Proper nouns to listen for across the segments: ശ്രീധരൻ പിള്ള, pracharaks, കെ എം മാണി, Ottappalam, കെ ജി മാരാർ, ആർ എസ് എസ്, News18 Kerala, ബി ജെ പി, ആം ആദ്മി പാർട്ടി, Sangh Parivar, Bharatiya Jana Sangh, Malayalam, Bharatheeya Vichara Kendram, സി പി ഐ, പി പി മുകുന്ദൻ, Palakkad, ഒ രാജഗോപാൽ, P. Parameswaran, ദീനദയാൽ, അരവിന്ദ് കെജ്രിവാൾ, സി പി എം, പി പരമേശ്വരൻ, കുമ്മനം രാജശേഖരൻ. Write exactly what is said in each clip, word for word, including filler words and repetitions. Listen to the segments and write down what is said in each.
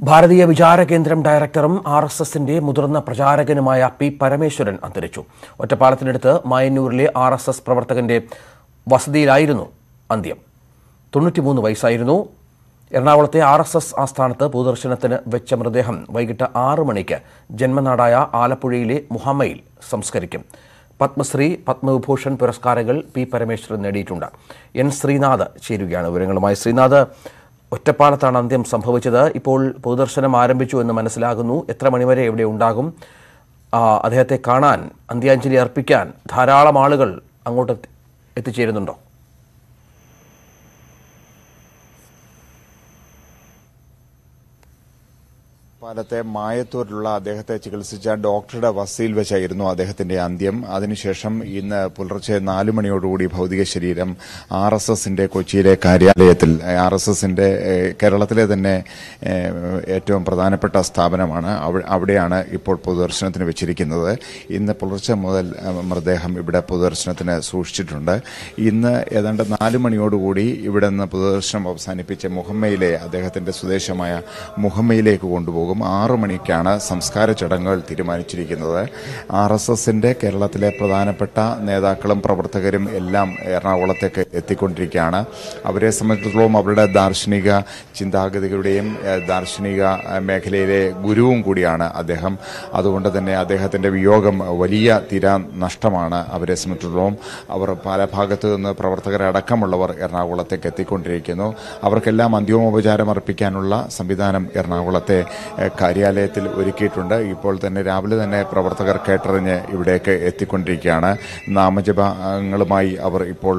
Bharatiya Vichara Kendram Directorum, R S S in day, Mudurna Prajaraganamaya, P. Parameswaran, Antarichu. Ottappalathinadu, Mayanurle, R S S Pravartakande, Vasadi Lairunu, Andiam. Tunutimun Vaisirunu, Ernavalate, R S S Asthanathu, Pudarshanathin, Vechamradeham, Vaigita Armanika, Jenmanadaya, Alapurile, Muhammail, Samskarikim. Patmasri, Patmabhushan Puraskaragal, P. Parameswaran Neditunda. N. Sreenatha, Cherugana, Virangalumai Sreenatha. ഒറ്റപ്പാലത്താണ് അന്ത്യം സംഭവിച്ചത്. ഇപ്പോൾ പൊതുദർശനം ആരംഭിച്ചു എന്ന് മനസ്സിലാകുന്നു. എത്ര മണിവരെ ഇവിടെ ഉണ്ടാകും? അദ്ദേഹത്തെ കാണാൻ, അന്ത്യാഞ്ജലി അർപ്പിക്കാൻ ധാരാളം ആളുകൾ അങ്ങോട്ട് എത്തിച്ചേരുന്നുണ്ടോ? പാലത്തെ മായത്തൂരിലുള്ള അദ്ദേഹത്തെ ചികിത്സിച്ച ഡോക്ടറുടെ വസതിയിൽ വെച്ചായിരുന്നു അദ്ദേഹത്തിന്റെ അന്ത്യം. അതിനുശേഷം ഇന്ന് പുലർച്ചെ നാലു മണിയോടുകൂടി ഭൌതിക ശരീരം ആർ എസ് എസിന്റെ കൊച്ചിയിലെ കാര്യാലയത്തിൽ, ആർ എസ് എസിന്റെ കേരളത്തിലെ തന്നെ ഏറ്റവും പ്രധാനപ്പെട്ട സ്ഥാപനമാണ്, അവിടെയാണ് ഇപ്പോൾ പൊതുദർശനത്തിന് വെച്ചിരിക്കുന്നത്. ഇന്ന് പുലർച്ചെ മുതൽ മൃതദേഹം ഇവിടെ പൊതുദർശനത്തിന് സൂക്ഷിച്ചിട്ടുണ്ട്. ഇന്ന് ഏതാണ്ട് നാലു മണിയോടുകൂടി ഇവിടെ നിന്ന് പൊതുദർശനം അവസാനിപ്പിച്ച് മുഹമ്മയിലെ അദ്ദേഹത്തിന്റെ സ്വദേശമായ മുഹമ്മയിലേക്ക് കൊണ്ടുപോകും. ആറു മണിക്കാണ് സംസ്കാര ചടങ്ങുകൾ തീരുമാനിച്ചിരിക്കുന്നത്. ആർ എസ് എസിന്റെ കേരളത്തിലെ പ്രധാനപ്പെട്ട നേതാക്കളും പ്രവർത്തകരും എല്ലാം എറണാകുളത്തേക്ക് എത്തിക്കൊണ്ടിരിക്കുകയാണ്. അവരെ സംബന്ധിച്ചിടത്തോളം അവരുടെ ദാർശനിക ചിന്താഗതികളുടെയും ദാർശനിക മേഖലയിലെ ഗുരുവും കൂടിയാണ് അദ്ദേഹം. അതുകൊണ്ട് തന്നെ അദ്ദേഹത്തിന്റെ വിയോഗം വലിയ തീരാ നഷ്ടമാണ് അവരെ സംബന്ധിച്ചിടത്തോളം. അവർ പല ഭാഗത്തു നിന്ന് പ്രവർത്തകരടക്കമുള്ളവർ എറണാകുളത്തേക്ക് എത്തിക്കൊണ്ടിരിക്കുന്നു. അവർക്കെല്ലാം അന്തിമോപചാരം അർപ്പിക്കാനുള്ള സംവിധാനം എറണാകുളത്തെ കാര്യാലയത്തിൽ ഒരുക്കിയിട്ടുണ്ട്. ഇപ്പോൾ തന്നെ രാവിലെ തന്നെ പ്രവർത്തകർ കേട്ടറിഞ്ഞ് ഇവിടേക്ക് എത്തിക്കൊണ്ടിരിക്കുകയാണ്. നാമജപങ്ങളുമായി അവർ ഇപ്പോൾ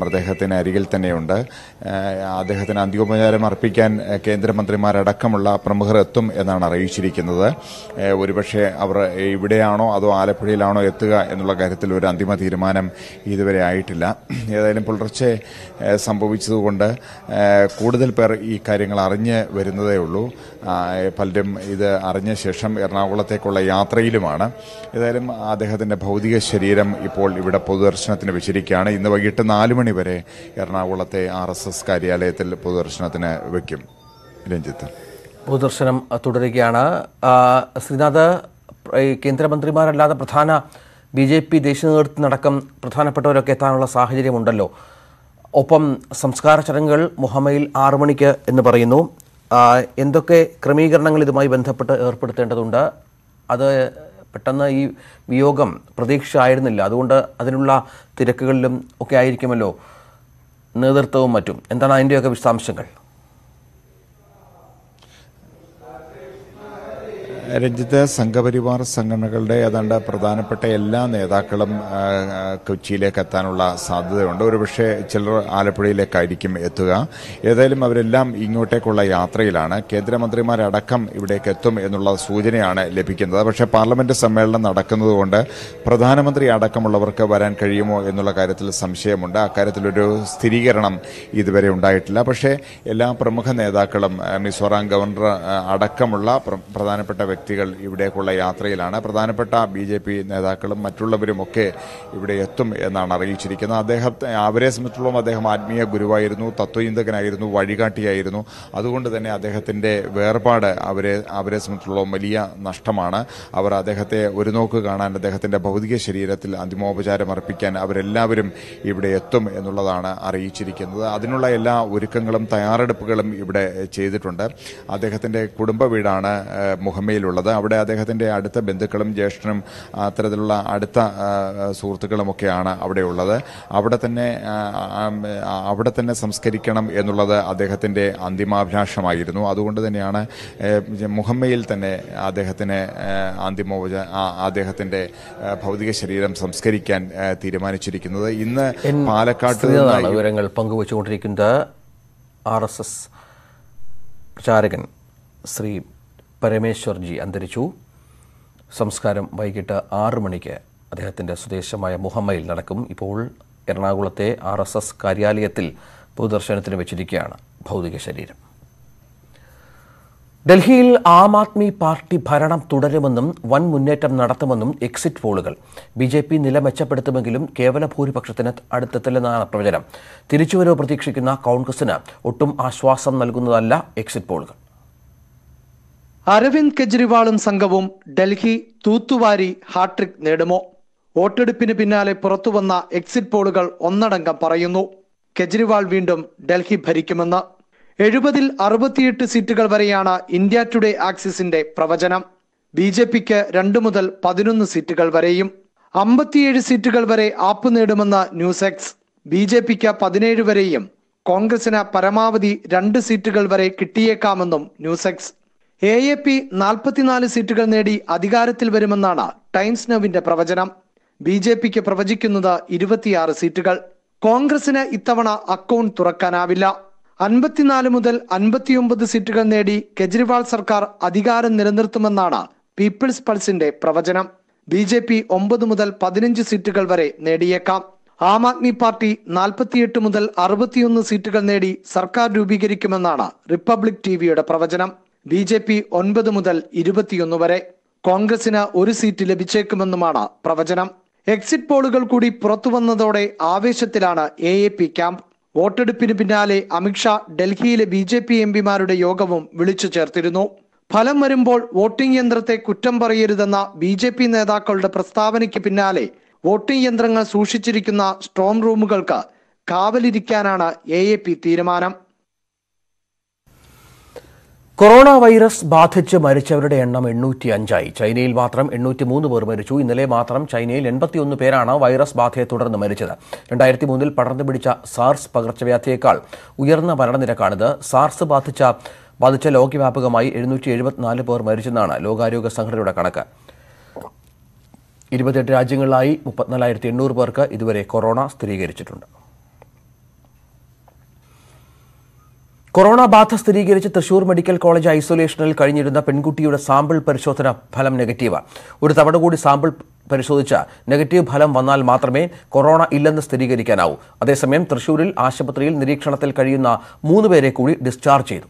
മൃതദേഹത്തിന് അരികിൽ തന്നെയുണ്ട്. അദ്ദേഹത്തിന് അന്തിമോപചാരം അർപ്പിക്കാൻ കേന്ദ്രമന്ത്രിമാരടക്കമുള്ള പ്രമുഖർ എത്തും എന്നാണ് അറിയിച്ചിരിക്കുന്നത്. ഒരുപക്ഷെ അവർ ഇവിടെയാണോ അതോ ആലപ്പുഴയിലാണോ എത്തുക എന്നുള്ള കാര്യത്തിൽ ഒരു അന്തിമ തീരുമാനം ഇതുവരെ ആയിട്ടില്ല. ഏതായാലും പുലർച്ചെ സംഭവിച്ചതുകൊണ്ട് കൂടുതൽ പേർ ഈ കാര്യങ്ങൾ അറിഞ്ഞ് വരുന്നതേ ഉള്ളൂ. പലരും ഇത് അറിഞ്ഞ ശേഷം എറണാകുളത്തേക്കുള്ള യാത്രയിലുമാണ്. ഏതായാലും അദ്ദേഹത്തിൻ്റെ ഭൗതിക ശരീരം ഇപ്പോൾ ഇവിടെ പൊതുദർശനത്തിന് വെച്ചിരിക്കുകയാണ്. ഇന്ന് വൈകിട്ട് നാല് മണി വരെ എറണാകുളത്തെ ആർ എസ് എസ് കാര്യാലയത്തിൽ പൊതുദർശനത്തിന് വെക്കും. രഞ്ജിത്ത്, പൊതുദർശനം തുടരുകയാണ്. ശ്രീനാഥ്, കേന്ദ്രമന്ത്രിമാരല്ലാതെ പ്രധാന ബി ജെ പി ദേശീയ നേതൃത്വത്തിനടക്കം പ്രധാനപ്പെട്ടവരൊക്കെ എത്താനുള്ള സാഹചര്യമുണ്ടല്ലോ. ഒപ്പം സംസ്കാര ചടങ്ങുകൾ മുഹമ്മയിൽ ആറു മണിക്ക് എന്ന് പറയുന്നു. എന്തൊക്കെ ക്രമീകരണങ്ങൾ ഇതുമായി ബന്ധപ്പെട്ട് ഏർപ്പെടുത്തേണ്ടതുണ്ട്? അത് പെട്ടെന്ന് ഈ വിയോഗം പ്രതീക്ഷ ആയിരുന്നില്ല, അതുകൊണ്ട് അതിനുള്ള തിരക്കുകളിലും ഒക്കെ ആയിരിക്കുമല്ലോ നേതൃത്വവും മറ്റും. എന്താണ് അതിൻ്റെയൊക്കെ വിശദാംശങ്ങൾ? രാജ്യത്തെ സംഘപരിവാർ സംഘടനകളുടെ ഏതാണ്ട് പ്രധാനപ്പെട്ട എല്ലാ നേതാക്കളും കൊച്ചിയിലേക്ക് എത്താനുള്ള സാധ്യതയുണ്ട്. ഒരുപക്ഷെ ചിലർ ആലപ്പുഴയിലേക്കായിരിക്കും എത്തുക. ഏതായാലും അവരെല്ലാം ഇങ്ങോട്ടേക്കുള്ള യാത്രയിലാണ്. കേന്ദ്രമന്ത്രിമാരടക്കം ഇവിടേക്ക് എത്തും എന്നുള്ള സൂചനയാണ് ലഭിക്കുന്നത്. പക്ഷേ പാർലമെന്റ് സമ്മേളനം നടക്കുന്നതുകൊണ്ട് പ്രധാനമന്ത്രി അടക്കമുള്ളവർക്ക് വരാൻ കഴിയുമോ എന്നുള്ള കാര്യത്തിൽ സംശയമുണ്ട്. അക്കാര്യത്തിലൊരു സ്ഥിരീകരണം ഇതുവരെ ഉണ്ടായിട്ടില്ല. പക്ഷേ എല്ലാ പ്രമുഖ നേതാക്കളും മിസോറാം ഗവർണർ അടക്കമുള്ള പ്രധാനപ്പെട്ട വ്യക്തികൾ ഇവിടേക്കുള്ള യാത്രയിലാണ്. പ്രധാനപ്പെട്ട ബി ജെ പി നേതാക്കളും മറ്റുള്ളവരുമൊക്കെ ഇവിടെ എത്തും എന്നാണ് അറിയിച്ചിരിക്കുന്നത്. അദ്ദേഹത്തെ അവരെ സംബന്ധിച്ചോളം അദ്ദേഹം ആത്മീയ ഗുരുവായിരുന്നു, തത്വചിന്തകനായിരുന്നു, വഴികാട്ടിയായിരുന്നു. അതുകൊണ്ട് തന്നെ അദ്ദേഹത്തിൻ്റെ വേർപാട് അവരെ അവരെ സംബന്ധിച്ചോളം വലിയ നഷ്ടമാണ്. അവർ അദ്ദേഹത്തെ ഒരു നോക്ക് കാണാൻ, അദ്ദേഹത്തിൻ്റെ ഭൗതിക ശരീരത്തിൽ അന്തിമോപചാരം അർപ്പിക്കാൻ അവരെല്ലാവരും ഇവിടെ എത്തും എന്നുള്ളതാണ് അറിയിച്ചിരിക്കുന്നത്. അതിനുള്ള എല്ലാ ഒരുക്കങ്ങളും തയ്യാറെടുപ്പുകളും ഇവിടെ ചെയ്തിട്ടുണ്ട്. അദ്ദേഹത്തിൻ്റെ കുടുംബ വീടാണ് മുഹമ്മയിൽ ഉള്ളത്. അവിടെ അദ്ദേഹത്തിൻ്റെ അടുത്ത ബന്ധുക്കളും ജ്യേഷ്ഠനും അത്തരത്തിലുള്ള അടുത്ത സുഹൃത്തുക്കളുമൊക്കെയാണ് അവിടെയുള്ളത്. അവിടെ തന്നെ അവിടെ തന്നെ സംസ്കരിക്കണം എന്നുള്ളത് അദ്ദേഹത്തിൻ്റെ അന്തിമാഭിലാഷമായിരുന്നു. അതുകൊണ്ട് തന്നെയാണ് മുഹമ്മയിൽ തന്നെ അദ്ദേഹത്തിന് അന്തിമോപച അദ്ദേഹത്തിൻ്റെ ഭൗതിക ശരീരം സംസ്കരിക്കാൻ തീരുമാനിച്ചിരിക്കുന്നത്. ഇന്ന് പാലക്കാട് വിവരങ്ങൾ പങ്കുവച്ചുകൊണ്ടിരിക്കുന്ന ആർ എസ് എസ് പ്രചാരകൻ ശ്രീ പരമേശ്വർജി അന്തരിച്ചു. സംസ്കാരം വൈകിട്ട് ആറു മണിക്ക് അദ്ദേഹത്തിൻ്റെ സ്വദേശമായ മുഹമ്മയിൽ നടക്കും. ഇപ്പോൾ എറണാകുളത്തെ ആർ എസ് എസ് കാര്യാലയത്തിൽ പൊതുദർശനത്തിന് വെച്ചിരിക്കുകയാണ് ഭൗതിക ശരീരം. ഡൽഹിയിൽ ആം ആദ്മി പാർട്ടി ഭരണം തുടരുമെന്നും വൻ മുന്നേറ്റം നടത്തുമെന്നും എക്സിറ്റ് പോളുകൾ. ബി ജെ പി നില മെച്ചപ്പെടുത്തുമെങ്കിലും കേവല ഭൂരിപക്ഷത്തിന് അടുത്തെത്തില്ലെന്നാണ് പ്രവചനം. തിരിച്ചുവരവ് പ്രതീക്ഷിക്കുന്ന കോൺഗ്രസിന് ഒട്ടും ആശ്വാസം നൽകുന്നതല്ല എക്സിറ്റ് പോളുകൾ. അരവിന്ദ് കെജ്രിവാളും സംഘവും ഡൽഹി തൂത്തുവാരി ഹാട്രിക് നേടുമോ? വോട്ടെടുപ്പിന് പിന്നാലെ പുറത്തുവന്ന എക്സിറ്റ് പോളുകൾ ഒന്നടങ്കം പറയുന്നു, കെജ്രിവാൾ വീണ്ടും ഡൽഹി ഭരിക്കുമെന്ന്. എഴുപതിൽ അറുപത്തിയെട്ട് സീറ്റുകൾ വരെയാണ് ഇന്ത്യ ടുഡേ ആക്സിസിന്റെ പ്രവചനം. ബി ജെ പിക്ക് രണ്ടു മുതൽ പതിനൊന്ന് സീറ്റുകൾ വരെയും അമ്പത്തിയേഴ് സീറ്റുകൾ വരെ ആപ്പ് നേടുമെന്ന് ന്യൂസ് എക്സ്. ബി ജെ പിക്ക് പതിനേഴ് വരെയും കോൺഗ്രസിന് പരമാവധി രണ്ട് സീറ്റുകൾ വരെ കിട്ടിയേക്കാമെന്നും news X. A A P നാൽപ്പത്തിനാല് സീറ്റുകൾ നേടി അധികാരത്തിൽ വരുമെന്നാണ് ടൈംസ് നൗവിന്റെ പ്രവചനം. ബി ജെ പിക്ക് പ്രവചിക്കുന്നത് ഇരുപത്തിയാറ് സീറ്റുകൾ. കോൺഗ്രസിന് ഇത്തവണ അക്കൗണ്ട് തുറക്കാനാവില്ല. അൻപത്തിനാല് മുതൽ അൻപത്തിയൊമ്പത് സീറ്റുകൾ നേടി കെജ്രിവാൾ സർക്കാർ അധികാരം നിലനിർത്തുമെന്നാണ് പീപ്പിൾസ് പൾസിന്റെ പ്രവചനം. ബി ജെ പി ഒമ്പത് മുതൽ പതിനഞ്ച് സീറ്റുകൾ വരെ നേടിയേക്കാം. ആം ആദ്മി പാർട്ടി നാൽപ്പത്തിയെട്ട് മുതൽ അറുപത്തിയൊന്ന് സീറ്റുകൾ നേടി സർക്കാർ രൂപീകരിക്കുമെന്നാണ് റിപ്പബ്ലിക് ടിവിയുടെ പ്രവചനം. ബി ജെ പി ഒൻപത് മുതൽ ഇരുപത്തിയൊന്ന് വരെ. കോൺഗ്രസിന് ഒരു സീറ്റ് ലഭിച്ചേക്കുമെന്നുമാണ് പ്രവചനം. എക്സിറ്റ് പോളുകൾ കൂടി പുറത്തുവന്നതോടെ ആവേശത്തിലാണ് എ എ പി ക്യാമ്പ്. വോട്ടെടുപ്പിന് പിന്നാലെ അമിത്ഷാ ഡൽഹിയിലെ ബി ജെ പി എം പിമാരുടെ യോഗവും വിളിച്ചു ചേർത്തിരുന്നു. ഫലം വരുമ്പോൾ വോട്ടിംഗ് യന്ത്രത്തെ കുറ്റം പറയരുതെന്ന ബി ജെ പി നേതാക്കളുടെ പ്രസ്താവനയ്ക്ക് പിന്നാലെ വോട്ടിംഗ് യന്ത്രങ്ങൾ സൂക്ഷിച്ചിരിക്കുന്ന സ്ട്രോങ് റൂമുകൾക്ക് കാവലിരിക്കാനാണ് എ എ പി തീരുമാനം. കൊറോണ വൈറസ് ബാധിച്ച് മരിച്ചവരുടെ എണ്ണം എണ്ണൂറ്റി അഞ്ചായി. ചൈനയിൽ മാത്രം എണ്ണൂറ്റി മൂന്ന് പേർ മരിച്ചു. ഇന്നലെ മാത്രം ചൈനയിൽ എൺപത്തിയൊന്ന് പേരാണ് വൈറസ് ബാധയെ തുടർന്ന് മരിച്ചത്. രണ്ടായിരത്തി മൂന്നിൽ പടർന്നു പിടിച്ച സാർസ് പകർച്ചവ്യാധിയേക്കാൾ ഉയർന്ന മരണനിരക്കാണിത്. സാർസ് ബാധിച്ച ബാധിച്ച ലോകവ്യാപകമായി എഴുന്നൂറ്റി എഴുപത്തിനാല് പേർ മരിച്ചെന്നാണ് ലോകാരോഗ്യ സംഘടനയുടെ കണക്ക്. ഇരുപത്തിയെട്ട് രാജ്യങ്ങളിലായി മുപ്പത്തിനാലായിരത്തി എണ്ണൂറ് പേർക്ക് ഇതുവരെ കൊറോണ സ്ഥിരീകരിച്ചിട്ടുണ്ട്. കൊറോണ ബാധ സ്ഥിരീകരിച്ച് തൃശൂർ മെഡിക്കൽ കോളേജ് ഐസൊലേഷനിൽ കഴിഞ്ഞിരുന്ന പെൺകുട്ടിയുടെ സാമ്പിൾ പരിശോധന ഫലം നെഗറ്റീവ്. ഒരു തവണ കൂടി സാമ്പിൾ പരിശോധിച്ച നെഗറ്റീവ് ഫലം വന്നാൽ മാത്രമേ കൊറോണ ഇല്ലെന്ന് സ്ഥിരീകരിക്കാനാവൂ. അതേസമയം തൃശൂരിൽ ആശുപത്രിയിൽ നിരീക്ഷണത്തിൽ കഴിയുന്ന മൂന്ന് പേരെ കൂടി ഡിസ്ചാർജ് ചെയ്തു.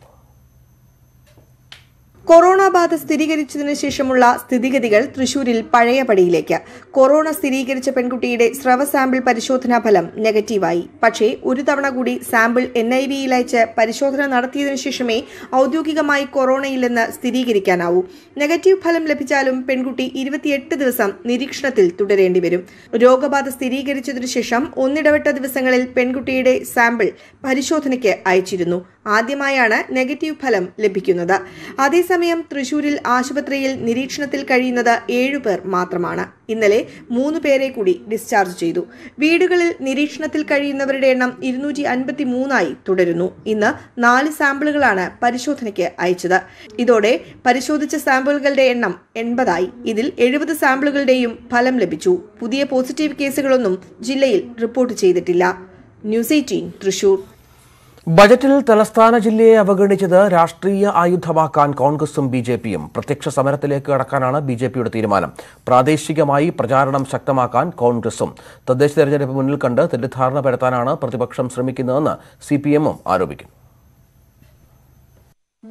കൊറോണ ബാധ സ്ഥിരീകരിച്ചതിനു ശേഷമുള്ള സ്ഥിതിഗതികൾ തൃശൂരിൽ പഴയപടിയിലേക്ക്. കൊറോണ സ്ഥിരീകരിച്ച പെൺകുട്ടിയുടെ സ്രവ സാമ്പിൾ പരിശോധനാ ഫലം നെഗറ്റീവായി. പക്ഷേ ഒരു തവണ കൂടി സാമ്പിൾ എൻ ഐ വിയിൽ അയച്ച് പരിശോധന നടത്തിയതിനു ശേഷമേ ഔദ്യോഗികമായി കൊറോണയില്ലെന്ന് സ്ഥിരീകരിക്കാനാവൂ. നെഗറ്റീവ് ഫലം ലഭിച്ചാലും പെൺകുട്ടി ഇരുപത്തിയെട്ട് ദിവസം നിരീക്ഷണത്തിൽ തുടരേണ്ടി വരും. രോഗബാധ സ്ഥിരീകരിച്ചതിനു ശേഷം ഒന്നിടവിട്ട ദിവസങ്ങളിൽ പെൺകുട്ടിയുടെ സാമ്പിൾ പരിശോധനയ്ക്ക് അയച്ചിരുന്നു. ആദ്യമായാണ് നെഗറ്റീവ് ഫലം ലഭിക്കുന്നത്. അതേസമയം തൃശൂരിൽ ആശുപത്രിയിൽ നിരീക്ഷണത്തിൽ കഴിയുന്നത് ഏഴുപേർ മാത്രമാണ്. ഇന്നലെ മൂന്ന് പേരെ കൂടി ഡിസ്ചാർജ് ചെയ്തു. വീടുകളിൽ നിരീക്ഷണത്തിൽ കഴിയുന്നവരുടെ എണ്ണം ഇരുന്നൂറ്റി അൻപത്തി മൂന്നായി തുടരുന്നു. ഇന്ന് നാല് സാമ്പിളുകളാണ് പരിശോധനയ്ക്ക് അയച്ചത്. ഇതോടെ പരിശോധിച്ച സാമ്പിളുകളുടെ എണ്ണം എൺപതായി. ഇതിൽ എഴുപത് സാമ്പിളുകളുടെയും ഫലം ലഭിച്ചു. പുതിയ പോസിറ്റീവ് കേസുകളൊന്നും ജില്ലയിൽ റിപ്പോർട്ട് ചെയ്തിട്ടില്ല. News eighteen Thrissur. ബജറ്റിൽ തലസ്ഥാന ജില്ലയെ അവഗണിച്ചത് രാഷ്ട്രീയ ആയുധമാക്കാൻ കോൺഗ്രസും ബി ജെ പിയും പ്രത്യക്ഷ സമരത്തിലേക്ക് കടക്കാനാണ് ബി ജെ പിയുടെ തീരുമാനം. പ്രാദേശികമായി പ്രചാരണം ശക്തമാക്കാൻ കോൺഗ്രസും തദ്ദേശ തെരഞ്ഞെടുപ്പ് മുന്നിൽ കണ്ട് തെറ്റിദ്ധാരണ പരത്താനാണ് പ്രതിപക്ഷം ശ്രമിക്കുന്നതെന്ന് സി പി എമ്മും ആരോപിക്കുന്നു.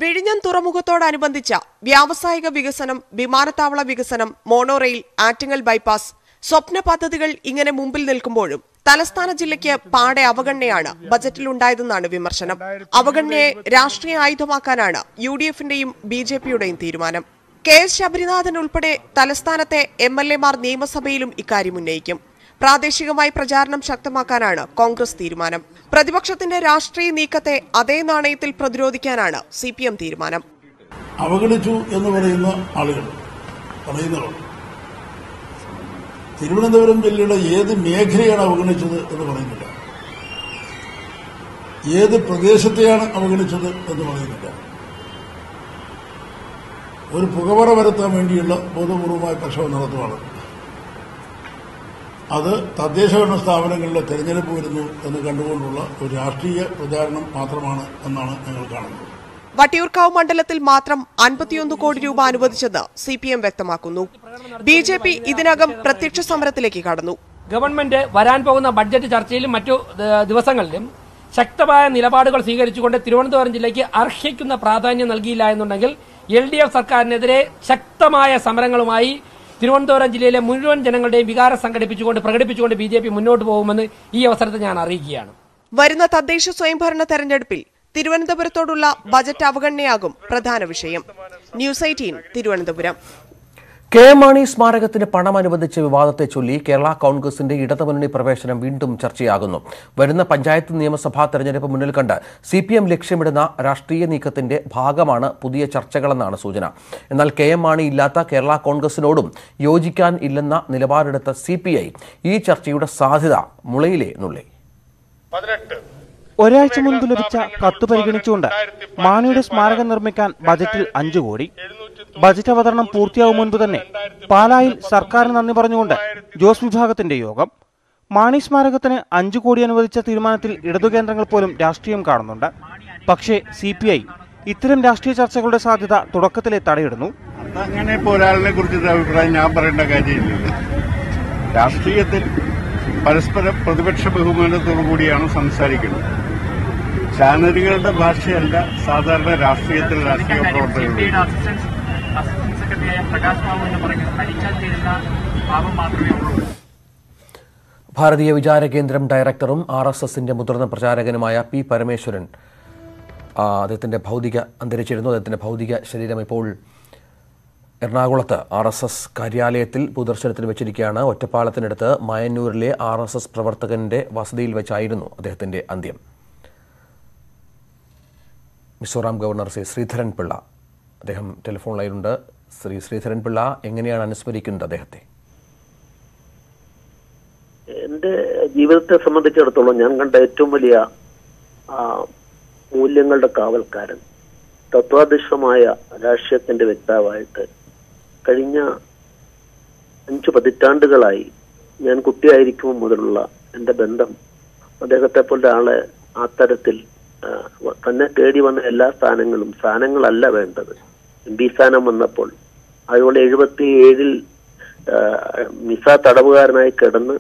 വിഴിഞ്ഞം തുറമുഖത്തോടനുബന്ധിച്ച വ്യാവസായിക വികസനം, വിമാനത്താവള വികസനം, മോണോറെയിൽ, ആറ്റിങ്ങൽ ബൈപ്പാസ്, സ്വപ്ന പദ്ധതികൾ ഇങ്ങനെ മുമ്പിൽ നിൽക്കുമ്പോഴും തലസ്ഥാന ജില്ലയ്ക്ക് പാടെ അവഗണനയാണ് ബജറ്റിലുണ്ടായതെന്നാണ് വിമർശനം. അവഗണനയെ രാഷ്ട്രീയ ആയുധമാക്കാനാണ് യു ഡി എഫിന്റെയും ബി ജെ പിയുടെയും തീരുമാനം. കെ എസ് ശബരിനാഥൻ ഉൾപ്പെടെ തലസ്ഥാനത്തെ എം എൽ എമാർ നിയമസഭയിലും ഇക്കാര്യം ഉന്നയിക്കും. പ്രാദേശികമായി പ്രചാരണം ശക്തമാക്കാനാണ് കോൺഗ്രസ് തീരുമാനം. പ്രതിപക്ഷത്തിന്റെ രാഷ്ട്രീയ നീക്കത്തെ അതേ നാണയത്തിൽ പ്രതിരോധിക്കാനാണ് സി പി എം തീരുമാനം. അവഗണിച്ചു എന്ന് പറയുന്ന ആളുകൾ തിരുവനന്തപുരം ജില്ലയുടെ ഏത് മേഖലയാണ് അവഗണിച്ചത് എന്ന് പറയുന്നില്ല, ഏത് പ്രദേശത്തെയാണ് അവഗണിച്ചത് എന്ന് പറയുന്നില്ല. ഒരു പുകവറ വരുത്താൻ വേണ്ടിയുള്ള ബോധപൂർവമായ പ്രക്ഷോഭം നടത്തുകയാണ്. അത് തദ്ദേശഭരണ സ്ഥാപനങ്ങളിലെ തെരഞ്ഞെടുപ്പ് വരുന്നു എന്ന് കണ്ടുകൊണ്ടുള്ള ഒരു രാഷ്ട്രീയ പ്രചാരണം മാത്രമാണ് എന്നാണ് ഞങ്ങൾ കാണുന്നത്. വട്ടിയൂർക്കാവ് മണ്ഡലത്തിൽ മാത്രം അൻപത്തിയൊന്ന് കോടി രൂപ അനുവദിച്ചത് സി പി എം വ്യക്തമാക്കുന്നു. ബി ജെ പി ഇതിനകം പ്രത്യക്ഷ സമരത്തിലേക്ക് കടന്നു. ഗവൺമെന്റ് വരാൻ പോകുന്ന ബഡ്ജറ്റ് ചർച്ചയിലും മറ്റു ദിവസങ്ങളിലും ശക്തമായ നിലപാടുകൾ സ്വീകരിച്ചുകൊണ്ട് തിരുവനന്തപുരം ജില്ലയ്ക്ക് അർഹിക്കുന്ന പ്രാധാന്യം നൽകിയില്ല എന്നുണ്ടെങ്കിൽ എൽ ഡി എഫ് സർക്കാരിനെതിരെ ശക്തമായ സമരങ്ങളുമായി തിരുവനന്തപുരം ജില്ലയിലെ മുഴുവൻ ജനങ്ങളുടെയും വികാരം സംഘടിപ്പിച്ചുകൊണ്ട് പ്രകടിപ്പിച്ചുകൊണ്ട് ബി ജെ പി മുന്നോട്ട് പോകുമെന്ന് ഈ അവസരത്തിൽ ഞാൻ അറിയിക്കുകയാണ്. വരുന്ന തദ്ദേശ സ്വയംഭരണ തെരഞ്ഞെടുപ്പിൽ തിരുവനന്തപുരത്തോടുള്ള ബജറ്റ് അവഗണനയാകും പ്രധാന വിഷയം. News eighteen Thiruvananthapuram. K Mani സ്മാരകത്തിന് പണം അനുവദിച്ച വിവാദത്തെ ചൊല്ലി കേരള കോൺഗ്രസിന്റെ ഇടതുമുന്നണി പ്രവേശനം വീണ്ടും ചർച്ചയാകുന്നു. വരുന്ന പഞ്ചായത്ത് നിയമസഭാ തെരഞ്ഞെടുപ്പ് മുന്നിൽ കണ്ട് സി പി എം ലക്ഷ്യമിടുന്ന രാഷ്ട്രീയ നീക്കത്തിന്റെ ഭാഗമാണ് പുതിയ ചർച്ചകളെന്നാണ് സൂചന. എന്നാൽ കെ എം മാണി ഇല്ലാത്ത കേരള കോൺഗ്രസിനോടും യോജിക്കാൻ ഇല്ലെന്ന നിലപാടെടുത്ത സി പി ഐ ഈ ചർച്ചയുടെ സാധ്യത മുളയിലേ നുള്ളി. ഒരാഴ്ച മുൻപ് ലഭിച്ച കത്ത് പരിഗണിച്ചുകൊണ്ട് മാണിയുടെ സ്മാരകം നിർമ്മിക്കാൻ ബജറ്റിൽ അഞ്ചു കോടി. ബജറ്റ് അവതരണം പൂർത്തിയാവും മുൻപ് തന്നെ പാലായിൽ സർക്കാരിന് നന്ദി പറഞ്ഞുകൊണ്ട് ജോസ് വിഭാഗത്തിന്റെ യോഗം. മാണി സ്മാരകത്തിന് അഞ്ചു കോടി അനുവദിച്ച തീരുമാനത്തിൽ ഇടതുകേന്ദ്രങ്ങൾ പോലും രാഷ്ട്രീയം കാണുന്നുണ്ട്. പക്ഷേ സി പി ഐ ഇത്തരം രാഷ്ട്രീയ ചർച്ചകളുടെ സാധ്യത തുടക്കത്തിലെ തടയിടുന്നു. അങ്ങനെ ഒരാളിനെ കുറിച്ചൊരു അഭിപ്രായം ഞാൻ പറയേണ്ട കാര്യമില്ല. രാഷ്ട്രീയത്തിൽ പരസ്പരം പ്രതിപക്ഷ ബഹുമാനത്തോടു കൂടിയാണ് സംസാരിക്കുന്നത്. ചാനലുകളുടെ ഭാഷയല്ല സാധാരണ രാഷ്ട്രീയത്തിൽ രാഷ്ട്രീയ പ്രവർത്തകരുടെ. ഭാരതീയ വിചാര കേന്ദ്രം ഡയറക്ടറും ആർ എസ് എസിന്റെ മുതിർന്ന പ്രചാരകനുമായ പി പരമേശ്വരൻ അദ്ദേഹത്തിന്റെ ഭൗതിക അന്തരിച്ചിരുന്നു. അദ്ദേഹത്തിന്റെ ഭൗതിക ശരീരം ഇപ്പോൾ എറണാകുളത്ത് ആർ എസ് എസ് കാര്യാലയത്തിൽ പൊതുദർശനത്തിന് വെച്ചിരിക്കുകയാണ്. ഒറ്റപ്പാലത്തിനടുത്ത് മയന്നൂരിലെ ആർ എസ് എസ് പ്രവർത്തകന്റെ വസതിയിൽ വെച്ചായിരുന്നു അദ്ദേഹത്തിന്റെ അന്ത്യം. മിസോറാം ഗവർണർ ശ്രീ ശ്രീധരൻ പിള്ള അദ്ദേഹം ടെലിഫോൺ ലൈനുണ്ട്. ശ്രീ ശ്രീധരൻ പിള്ള എങ്ങനെയാണ് അനുസ്മരിക്കുന്നത് അദ്ദേഹത്തെ? എൻ്റെ ജീവിതത്തെ സംബന്ധിച്ചിടത്തോളം ഞാൻ കണ്ട ഏറ്റവും വലിയ മൂല്യങ്ങളുടെ കാവൽക്കാരൻ, തത്വാധിഷ്ഠമായ രാഷ്ട്രീയത്തിന്റെ വ്യക്താവായിട്ട് കഴിഞ്ഞ അഞ്ചു പതിറ്റാണ്ടുകളായി ഞാൻ കുട്ടിയായിരിക്കും മുതലുള്ള എൻ്റെ ബന്ധം അദ്ദേഹത്തെ പോലെ ആളെ ആ തരത്തിൽ തന്നെ തേടി വന്ന എല്ലാ സ്ഥാനങ്ങളും സ്ഥാനങ്ങളല്ല വേണ്ടത്. എം പി സ്ഥാനം വന്നപ്പോൾ അതുപോലെ എഴുപത്തി ഏഴിൽ മിസ തടവുകാരനായി കിടന്ന്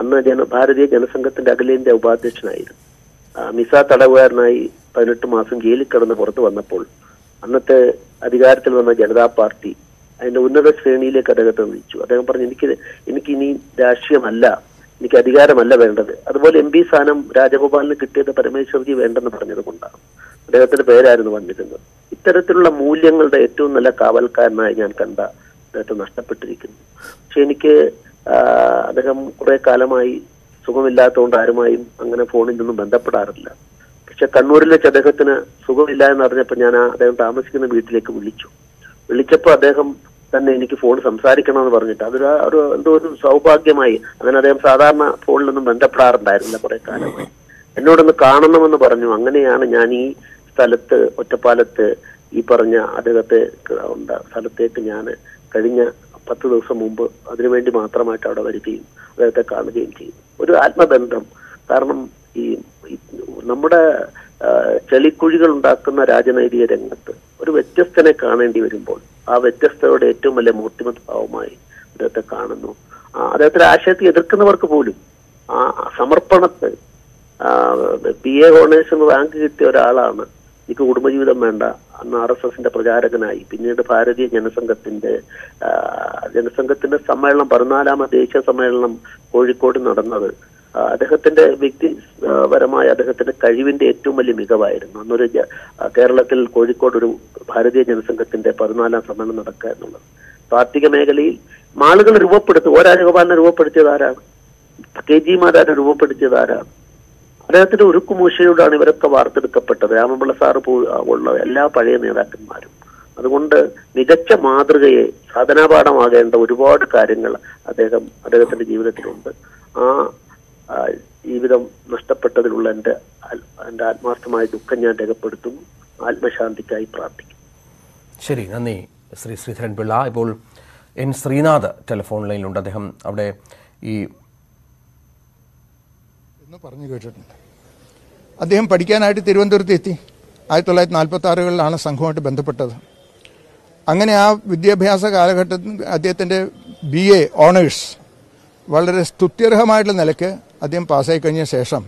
അന്ന് ജന ഭാരതീയ ജനസംഘത്തിന്റെ അഖിലേന്ത്യാ ഉപാധ്യക്ഷനായിരുന്നു. മിസ തടവുകാരനായി പതിനെട്ട് മാസം ജയിലിൽ കിടന്ന് പുറത്തു വന്നപ്പോൾ അന്നത്തെ അധികാരത്തിൽ വന്ന ജനതാ പാർട്ടി അതിന്റെ ഉന്നത ശ്രേണിയിലേക്ക് അദ്ദേഹത്തെ നയിച്ചു. അദ്ദേഹം പറഞ്ഞു, എനിക്ക് എനിക്ക് ഇനി രാഷ്ട്രീയമല്ല, എനിക്ക് അധികാരമല്ല വേണ്ടത്. അതുപോലെ എം പി സ്ഥാനം രാജഗോപാലിന് കിട്ടിയത് പരമേശ്വർജി വേണ്ടെന്ന് പറഞ്ഞത് കൊണ്ടാണ്. അദ്ദേഹത്തിന്റെ പേരായിരുന്നു വന്നിരുന്നത്. ഇത്തരത്തിലുള്ള മൂല്യങ്ങളുടെ ഏറ്റവും നല്ല കാവൽക്കാരനായി ഞാൻ കണ്ട അദ്ദേഹത്തെ നഷ്ടപ്പെട്ടിരിക്കുന്നു. പക്ഷെ എനിക്ക് അദ്ദേഹം കുറെ കാലമായി സുഖമില്ലാത്തതുകൊണ്ട് ആരുമായും അങ്ങനെ ഫോണിൽ നിന്നും ബന്ധപ്പെടാറില്ല. പക്ഷെ കണ്ണൂരിൽ വെച്ച് അദ്ദേഹത്തിന് സുഖമില്ല എന്നറിഞ്ഞപ്പോൾ ഞാൻ അദ്ദേഹം താമസിക്കുന്ന വീട്ടിലേക്ക് വിളിച്ചു. വിളിച്ചപ്പോൾ അദ്ദേഹം തന്നെ എനിക്ക് ഫോൺ സംസാരിക്കണമെന്ന് പറഞ്ഞിട്ട് അതൊരു ഒരു എന്തോ ഒരു സൗഭാഗ്യമായി. അങ്ങനെ അദ്ദേഹം സാധാരണ ഫോണിലൊന്നും ബന്ധപ്പെടാറുണ്ടായിരുന്നില്ല കുറെ കാലമായി. എന്നോടൊന്ന് കാണണമെന്ന് പറഞ്ഞു. അങ്ങനെയാണ് ഞാൻ ഈ സ്ഥലത്ത് ഒറ്റപ്പാലത്ത് ഈ പറഞ്ഞ അദ്ദേഹത്തെ സ്ഥലത്തേക്ക് ഞാൻ കഴിഞ്ഞ പത്ത് ദിവസം മുമ്പ് അതിനുവേണ്ടി മാത്രമായിട്ട് അവിടെ വരികയും അദ്ദേഹത്തെ കാണുകയും ചെയ്തു. ഒരു ആത്മബന്ധം. കാരണം ഈ നമ്മുടെ ചെളിക്കുഴികൾ ഉണ്ടാക്കുന്ന രാജനൈതിക രംഗത്ത് ഒരു വ്യത്യസ്തനെ കാണേണ്ടി വരുമ്പോൾ ആ വ്യത്യസ്തയുടെ ഏറ്റവും വലിയ മൂർത്തിമത് ഭാവമായി അദ്ദേഹത്തെ കാണുന്നു. അദ്ദേഹത്തിന്റെ ആശയത്തെ എതിർക്കുന്നവർക്ക് പോലും ആ സമർപ്പണത്തെ ബി എ ഹോണേഴ്സിന് റാങ്ക് കിട്ടിയ ഒരാളാണ്. എനിക്ക് കുടുംബജീവിതം വേണ്ട അന്ന് ആർ എസ് എസിന്റെ പ്രചാരകനായി, പിന്നീട് ഭാരതീയ ജനസംഘത്തിന്റെ ജനസംഘത്തിന്റെ സമ്മേളനം പതിനാലാമത് ദേശീയ സമ്മേളനം കോഴിക്കോട് നടന്നത് അദ്ദേഹത്തിന്റെ വ്യക്തിപരമായ അദ്ദേഹത്തിന്റെ കഴിവിന്റെ ഏറ്റവും വലിയ മികവായിരുന്നു. അന്നൊരു കേരളത്തിൽ കോഴിക്കോട് ഒരു ഭാരതീയ ജനസംഘത്തിന്റെ പതിനാലാം സമ്മേളനം നടക്കുക എന്നുള്ളത്. കാർത്തിക മേഖലയിൽ മാളുകൾ രൂപപ്പെടുത്തും. ഓ രാജഗോപാലിനെ രൂപപ്പെടുത്തിയത് ആരാണ്? കെ ജി മാരാരെ രൂപപ്പെടുത്തിയത് ആരാണ്? അദ്ദേഹത്തിന്റെ ഉരുക്കുമൂശയോടാണ് ഇവരൊക്കെ വാർത്തെടുക്കപ്പെട്ടത്. രാമപിള്ള സാറ് ഉള്ള എല്ലാ പഴയ നേതാക്കന്മാരും. അതുകൊണ്ട് മികച്ച മാതൃകയെ സാധനാപാഠമാകേണ്ട ഒരുപാട് കാര്യങ്ങൾ അദ്ദേഹം അദ്ദേഹത്തിന്റെ ജീവിതത്തിലുണ്ട്. ആ ജീവിതം നഷ്ടപ്പെട്ടതിലുള്ള എൻ്റെ എൻ്റെ ആത്മാർത്ഥമായ ദുഃഖം ഞാൻ രേഖപ്പെടുത്തുന്നു. ആത്മശാന്തിക്കായി പ്രാർത്ഥിക്കുന്നു. ശരി, നന്ദി ശ്രീ ശ്രീധരൻ പിള്ള. ഇപ്പോൾ എൻ ശ്രീനാഥ് ടെലിഫോൺ ലൈനിലുണ്ട്. അദ്ദേഹം അവിടെ ഈ എന്ന് പറഞ്ഞു കേട്ടിട്ടുണ്ട്. അദ്ദേഹം പഠിക്കാനായിട്ട് തിരുവനന്തപുരത്ത് എത്തി. ആയിരത്തി തൊള്ളായിരത്തി നാൽപ്പത്തി ആറുകളിലാണ് സംഘവുമായിട്ട് ബന്ധപ്പെട്ടത്. അങ്ങനെ ആ വിദ്യാഭ്യാസ കാലഘട്ടത്തിൽ അദ്ദേഹത്തിൻ്റെ ബി എ ഓണേഴ്സ് വളരെ സ്തുത്യർഹമായിട്ടുള്ള നിലയ്ക്ക് അദ്ദേഹം പാസ്സായി കഴിഞ്ഞ ശേഷം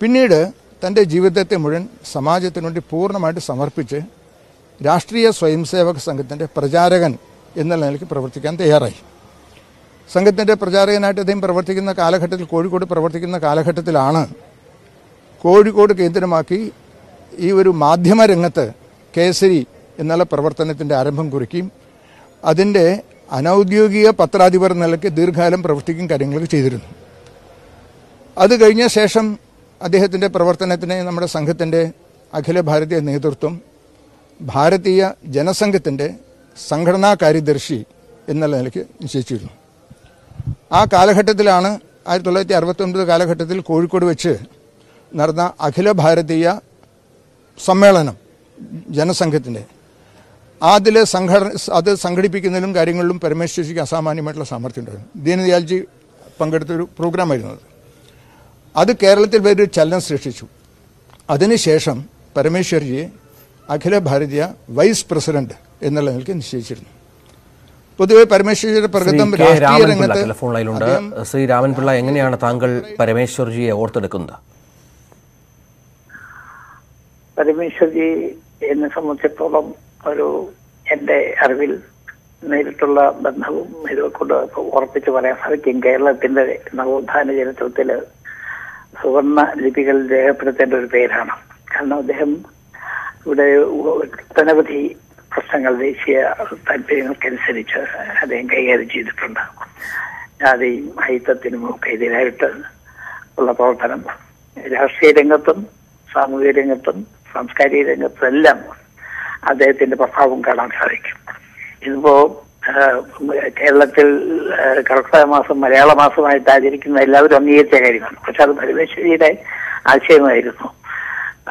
പിന്നീട് തൻ്റെ ജീവിതത്തെ മുഴുവൻ സമാജത്തിനു വേണ്ടി പൂർണ്ണമായിട്ട് സമർപ്പിച്ച് രാഷ്ട്രീയ സ്വയംസേവക സംഘത്തിൻ്റെ പ്രചാരകൻ എന്നുള്ള നിലയ്ക്ക് പ്രവർത്തിക്കാൻ തയ്യാറായി. സംഘത്തിൻ്റെ പ്രചാരകനായിട്ട് അദ്ദേഹം പ്രവർത്തിക്കുന്ന കാലഘട്ടത്തിൽ കോഴിക്കോട് പ്രവർത്തിക്കുന്ന കാലഘട്ടത്തിലാണ് കോഴിക്കോട് കേന്ദ്രമാക്കി ഈ ഒരു മാധ്യമ രംഗത്ത് കേസരി എന്നുള്ള പ്രവർത്തനത്തിൻ്റെ ആരംഭം കുറിക്കും. അതിൻ്റെ അനൗദ്യോഗിക പത്രാധിപർ നിലയ്ക്ക് ദീർഘകാലം പ്രവർത്തിക്കും കാര്യങ്ങളൊക്കെ ചെയ്തിരുന്നു. അത് കഴിഞ്ഞ ശേഷം അദ്ദേഹത്തിൻ്റെ പ്രവർത്തനത്തിന് നമ്മുടെ സംഘത്തിൻ്റെ അഖില ഭാരതീയ നേതൃത്വം ഭാരതീയ ജനസംഘത്തിൻ്റെ സംഘടനാ കാര്യദർശി എന്നുള്ള നിലയ്ക്ക് നിശ്ചയിച്ചിരുന്നു. ആ കാലഘട്ടത്തിലാണ് ആയിരത്തി തൊള്ളായിരത്തി അറുപത്തൊൻപത് കാലഘട്ടത്തിൽ കോഴിക്കോട് വെച്ച് നടന്ന അഖില ഭാരതീയ സമ്മേളനം ജനസംഘത്തിൻ്റെ. അതിൽ സംഘ അത് സംഘടിപ്പിക്കുന്നതിലും കാര്യങ്ങളിലും പരമേശ്വരിക്ക് അസാമാന്യമായിട്ടുള്ള സാമർഥ്യം ഉണ്ടായിരുന്നു. ദീനദയാൽജി പങ്കെടുത്തൊരു പ്രോഗ്രാമായിരുന്നു അത്. അത് കേരളത്തിൽ വലിയ ചലനം സൃഷ്ടിച്ചു. അതിനുശേഷം പരമേശ്വരിയെ അഖില ഭാരതീയ വൈസ് പ്രസിഡന്റ് എന്നുള്ള നിലയ്ക്ക് നിശ്ചയിച്ചിരുന്നു. പൊതുവെ പരമേശ്വരിയുടെ പ്രകൃതം രാഷ്ട്രീയ രംഗത്ത്. ടെലിഫോൺ ലൈനിലുണ്ട് ശ്രീ രാമൻ പിള്ള. എങ്ങനെയാണ് താങ്കൾ പരമേശ്വർജിയെ ഓർത്തെടുക്കുന്നത്? പരമേശ്വർജി എന്നെ സംബന്ധിച്ചിടത്തോളം ഒരു എൻ്റെ അറിവിൽ നേരിട്ടുള്ള ബന്ധവും ഇതൊക്കെക്കൊണ്ട് ഉറപ്പിച്ച് പറയാൻ സാധിക്കും. കേരളത്തിൻ്റെ നവോത്ഥാന ചരിത്രത്തിൽ സുവർണ ലിപികൾ രേഖപ്പെടുത്തേണ്ട ഒരു പേരാണ്. കാരണം അദ്ദേഹം ഇവിടെ ഒട്ടനവധി പ്രശ്നങ്ങൾ ദേശീയ താല്പര്യങ്ങൾക്കനുസരിച്ച് അദ്ദേഹം കൈകാര്യം ചെയ്തിട്ടുണ്ട്. ജാതിയും അയിത്തത്തിനും ഒക്കെ എതിരായിട്ട് ഉള്ള പ്രവർത്തനം രാഷ്ട്രീയ രംഗത്തും സാമൂഹിക രംഗത്തും സാംസ്കാരിക രംഗത്തും എല്ലാം അദ്ദേഹത്തിന്റെ പ്രഭാവം കാണാൻ സാധിക്കും. ഇതിപ്പോ കേരളത്തിൽ കർക്കിടക മാസം മലയാള മാസമായിട്ട് ആചരിക്കുന്ന എല്ലാവരും അംഗീകരിച്ച കാര്യമാണ്. പക്ഷെ അത് പരമേശ്വരിയുടെ ആശയമായിരുന്നു.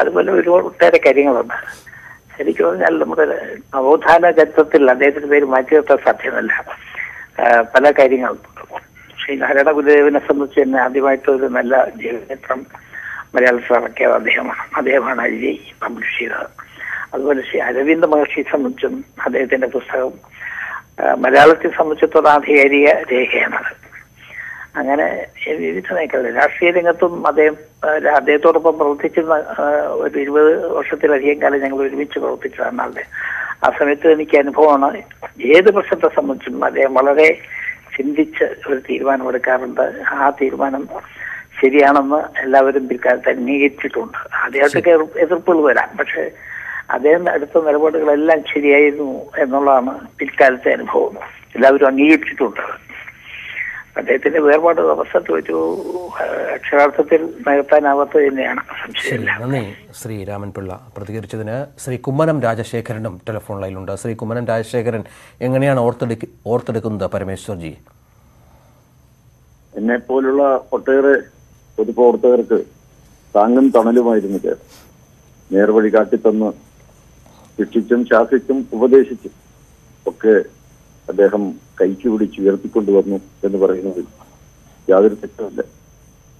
അതുപോലെ ഒരു ഒട്ടേറെ കാര്യങ്ങളുണ്ട്. ശരിക്കും പറഞ്ഞാൽ നമ്മുടെ നവോത്ഥാന ചരിത്രത്തിൽ അദ്ദേഹത്തിന്റെ പേര് മാറ്റി നിർത്താൻ സാധ്യമല്ല. പല കാര്യങ്ങളും ശ്രീ നാരായണ ഗുരുദേവനെ സംബന്ധിച്ച് തന്നെ ആദ്യമായിട്ട് ഒരു നല്ല ജീവചരിത്രം മലയാളത്തിൽ ഇറക്കിയത് അദ്ദേഹമാണ്. അദ്ദേഹമാണ് അജി പബ്ലിഷ് ചെയ്തത്. അതുപോലെ ശ്രീ അരവിന്ദ് മഹർഷിയെ സംബന്ധിച്ചും അദ്ദേഹത്തിന്റെ പുസ്തകം മലയാളത്തെ സംബന്ധിച്ചിടത്തോളം ആധികാരിക രേഖയാണത്. അങ്ങനെ വിവിധ മേഖല രാഷ്ട്രീയ രംഗത്തും അദ്ദേഹം അദ്ദേഹത്തോടൊപ്പം പ്രവർത്തിച്ചിരുന്ന ഒരു ഇരുപത് വർഷത്തിലധികം കാലം ഞങ്ങൾ ഒരുമിച്ച് പ്രവർത്തിച്ചതാണ്. അവിടെ ആ സമയത്ത് എനിക്ക് അനുഭവമാണ്. ഏത് പ്രശ്നത്തെ സംബന്ധിച്ചും അദ്ദേഹം വളരെ ചിന്തിച്ച് ഒരു തീരുമാനമെടുക്കാറുണ്ട്. ആ തീരുമാനം ശരിയാണെന്ന് എല്ലാവരും പിൽക്കാലത്ത് അംഗീകരിച്ചിട്ടുണ്ട്. ആദ്യമായിട്ടൊക്കെ എതിർപ്പുകൾ വരാം, പക്ഷെ അദ്ദേഹം എടുത്ത നിലപാടുകളെല്ലാം ശരിയായിരുന്നു എന്നുള്ളതാണ് പിൽക്കാലത്തെ അനുഭവം. എല്ലാവരും അംഗീകരിച്ചിട്ടുണ്ട്. അദ്ദേഹത്തിന്റെ വേർപാട് അവസരത്തിൽ ഒരു അക്ഷരാർത്ഥത്തിൽ നികത്താനാവാത്ത തന്നെയാണ്. നന്ദി ശ്രീ രാമൻ പിള്ള പ്രതികരിച്ചതിന്. ശ്രീ കുമ്മനം രാജശേഖരനും ടെലിഫോൺ ലൈനിലുണ്ട്. ശ്രീ കുമ്മനം രാജശേഖരൻ, എങ്ങനെയാണ് ഓർത്തെടുക്ക ഓർത്തെടുക്കുന്നത് പരമേശ്വർജി? എന്നെ പോലുള്ള ഒട്ടേറെ പൊതുപ്രവർത്തകർക്ക് താങ്ങും തണലുമായിരുന്നു കേരളം. നേർവഴി കാട്ടിത്തന്ന് ശിക്ഷിച്ചും ശാസിച്ചും ഉപദേശിച്ചും ഒക്കെ അദ്ദേഹം കൈക്ക് പിടിച്ച് ഉയർത്തിക്കൊണ്ടുവന്നു എന്ന് പറയുന്നതിൽ യാതൊരു തെറ്റുമില്ല.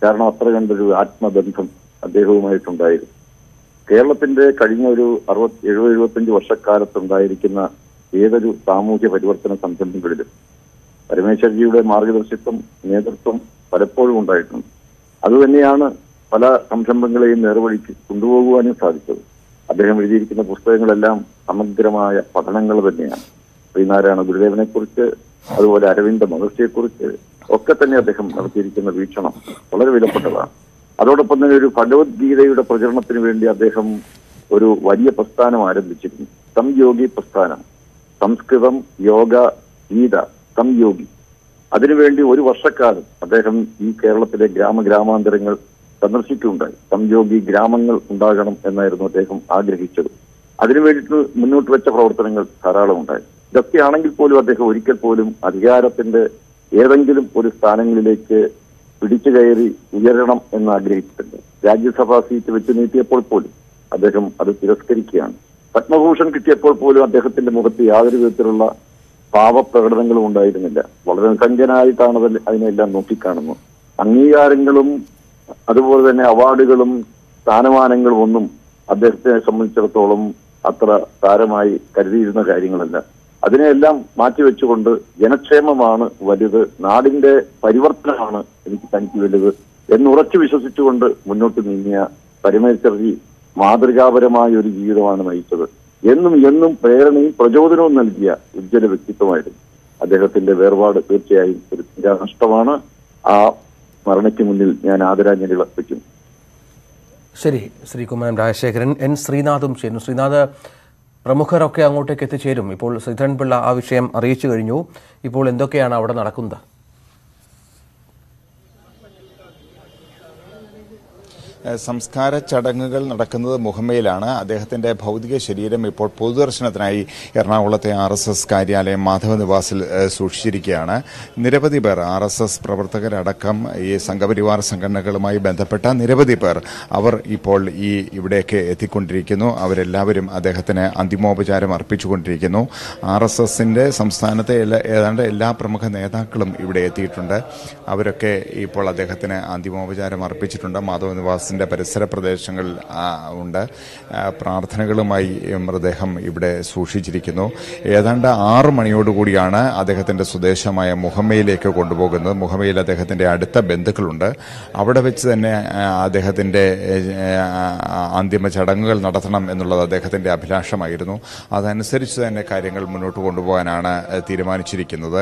കാരണം അത്ര കണ്ടൊരു ആത്മബന്ധം അദ്ദേഹവുമായിട്ടുണ്ടായിരുന്നു. കേരളത്തിന്റെ കഴിഞ്ഞ ഒരു അറുപത്തി എഴുപത് എഴുപത്തഞ്ച് വർഷക്കാലത്തുണ്ടായിരിക്കുന്ന ഏതൊരു സാമൂഹ്യ പരിവർത്തന സംരംഭങ്ങളിലും പരമേശ്വരജിയുടെ മാർഗദർശിത്വം നേതൃത്വം പലപ്പോഴും ഉണ്ടായിട്ടുണ്ട്. അതുതന്നെയാണ് പല സംരംഭങ്ങളെയും നേർവഴിക്ക് കൊണ്ടുപോകുവാനും സാധിച്ചത്. അദ്ദേഹം എഴുതിയിരിക്കുന്ന പുസ്തകങ്ങളെല്ലാം സമഗ്രമായ പഠനങ്ങൾ തന്നെയാണ്. ശ്രീനാരായണ ഗുരുദേവനെ കുറിച്ച് അതുപോലെ അരവിന്ദ മഹർഷിയെക്കുറിച്ച് ഒക്കെ തന്നെ അദ്ദേഹം നടത്തിയിരിക്കുന്ന വീക്ഷണം വളരെ വിലപ്പെട്ടതാണ്. അതോടൊപ്പം തന്നെ ഒരു ഭഗവത്ഗീതയുടെ പ്രചരണത്തിന് വേണ്ടി അദ്ദേഹം ഒരു വലിയ പ്രസ്ഥാനം ആരംഭിച്ചിരുന്നു. സംയോഗി പ്രസ്ഥാനം. സംസ്കൃതം, യോഗ, ഗീത, സംയോഗി. അതിനുവേണ്ടി ഒരു വർഷക്കാലം അദ്ദേഹം ഈ കേരളത്തിലെ ഗ്രാമഗ്രാമാന്തരങ്ങൾ സന്ദർശിക്കുകയുണ്ടായി. സംയോഗി ഗ്രാമങ്ങൾ ഉണ്ടാകണം എന്നായിരുന്നു അദ്ദേഹം ആഗ്രഹിച്ചത്. അതിനുവേണ്ടിയിട്ട് മുന്നോട്ട് വെച്ച പ്രവർത്തനങ്ങൾ ധാരാളം ഉണ്ടായി. ഇതൊക്കെയാണെങ്കിൽ പോലും അദ്ദേഹം ഒരിക്കൽ പോലും അധികാരത്തിന്റെ ഏതെങ്കിലും ഒരു സ്ഥാനങ്ങളിലേക്ക് പിടിച്ചു കയറി ഉയരണം എന്ന് ആഗ്രഹിച്ചിട്ടുണ്ട്. രാജ്യസഭാ സീറ്റ് വെച്ച് നീട്ടിയപ്പോൾ പോലും അദ്ദേഹം അത് തിരസ്കരിക്കുകയാണ്. പത്മഭൂഷൺ കിട്ടിയപ്പോൾ പോലും അദ്ദേഹത്തിന്റെ മുഖത്ത് യാതൊരു വിധത്തിലുള്ള പാവപ്രകടനങ്ങളും ഉണ്ടായിരുന്നില്ല. വളരെ നിസ്സംഗനായിട്ടാണ് അതിനെല്ലാം നോക്കിക്കാണുന്നത്. അംഗീകാരങ്ങളും അതുപോലെ തന്നെ അവാർഡുകളും സ്ഥാനമാനങ്ങളും ഒന്നും അദ്ദേഹത്തെ സംബന്ധിച്ചിടത്തോളം അത്ര താരമായി കരുതിയിരുന്ന കാര്യങ്ങളല്ല. അതിനെയെല്ലാം മാറ്റിവെച്ചുകൊണ്ട് ജനക്ഷേമമാണ് വലുത്, നാടിന്റെ പരിവർത്തനമാണ് എനിക്ക് തനിക്ക് വലുത് എന്നുറച്ചു വിശ്വസിച്ചുകൊണ്ട് മുന്നോട്ട് നീങ്ങിയ പരമേശ്വർജി മാതൃകാപരമായ ഒരു ജീവിതമാണ് നയിച്ചത്. എന്നും എന്നും പ്രേരണയും പ്രചോദനവും നൽകിയ ഉജ്ജ്വല വ്യക്തിത്വമായിരുന്നു. അദ്ദേഹത്തിന്റെ വേർപാട് തീർച്ചയായും ഒരു നഷ്ടമാണ്. ആ സ്മരണയ്ക്ക് മുന്നിൽ ഞാൻ ആദരാഞ്ജലികൾ അർപ്പിക്കുന്നു. ശരി, ശ്രീകുമാരൻ രാജശേഖരൻ, എൻ ശ്രീനാഥും ചേരുന്നു. ശ്രീനാഥ്, പ്രമുഖരൊക്കെ അങ്ങോട്ടേക്ക് എത്തിച്ചേരും. ഇപ്പോൾ ശ്രീധരൻ പിള്ള ആ വിഷയം അറിയിച്ചു കഴിഞ്ഞു. ഇപ്പോൾ എന്തൊക്കെയാണ് അവിടെ നടക്കുന്നത്? സംസ്കാര ചടങ്ങുകൾ നടക്കുന്നത് മുഹമ്മയിലാണ്. അദ്ദേഹത്തിൻ്റെ ഭൗതിക ശരീരം ഇപ്പോൾ പൊതുദർശനത്തിനായി എറണാകുളത്തെ ആർ എസ് എസ് കാര്യാലയം മാധവ നിവാസിൽ സൂക്ഷിച്ചിരിക്കുകയാണ്. നിരവധി പേർ, ആർ എസ് എസ് പ്രവർത്തകരടക്കം ഈ സംഘപരിവാർ സംഘടനകളുമായി ബന്ധപ്പെട്ട നിരവധി പേർ, അവർ ഇപ്പോൾ ഈ ഇവിടേക്ക് എത്തിക്കൊണ്ടിരിക്കുന്നു. അവരെല്ലാവരും അദ്ദേഹത്തിന് അന്തിമോപചാരം അർപ്പിച്ചുകൊണ്ടിരിക്കുന്നു. ആർ എസ് എസിൻ്റെ സംസ്ഥാനത്തെ എല്ലാ ഏതാണ്ട് എല്ലാ പ്രമുഖ നേതാക്കളും ഇവിടെ എത്തിയിട്ടുണ്ട്. അവരൊക്കെ ഇപ്പോൾ അദ്ദേഹത്തിന് അന്തിമോപചാരം അർപ്പിച്ചിട്ടുണ്ട്. മാധവ നിവാസ് ിൻ്റെ പരിസര പ്രദേശങ്ങളിൽ ഉണ്ട്. പ്രാർത്ഥനകളുമായി മൃതദേഹം ഇവിടെ സൂക്ഷിച്ചിരിക്കുന്നു. ഏതാണ്ട് ആറ് മണിയോടുകൂടിയാണ് അദ്ദേഹത്തിൻ്റെ സ്വദേശമായ മുഹമ്മയിലേക്ക് കൊണ്ടുപോകുന്നത്. മുഹമ്മയിൽ അദ്ദേഹത്തിൻ്റെ അടുത്ത ബന്ധുക്കളുണ്ട്. അവിടെ വെച്ച് തന്നെ അദ്ദേഹത്തിൻ്റെ അന്തിമ ചടങ്ങുകൾ നടത്തണം എന്നുള്ളത് അദ്ദേഹത്തിൻ്റെ അഭിലാഷമായിരുന്നു. അതനുസരിച്ച് തന്നെ കാര്യങ്ങൾ മുന്നോട്ട് കൊണ്ടുപോകാനാണ് തീരുമാനിച്ചിരിക്കുന്നത്.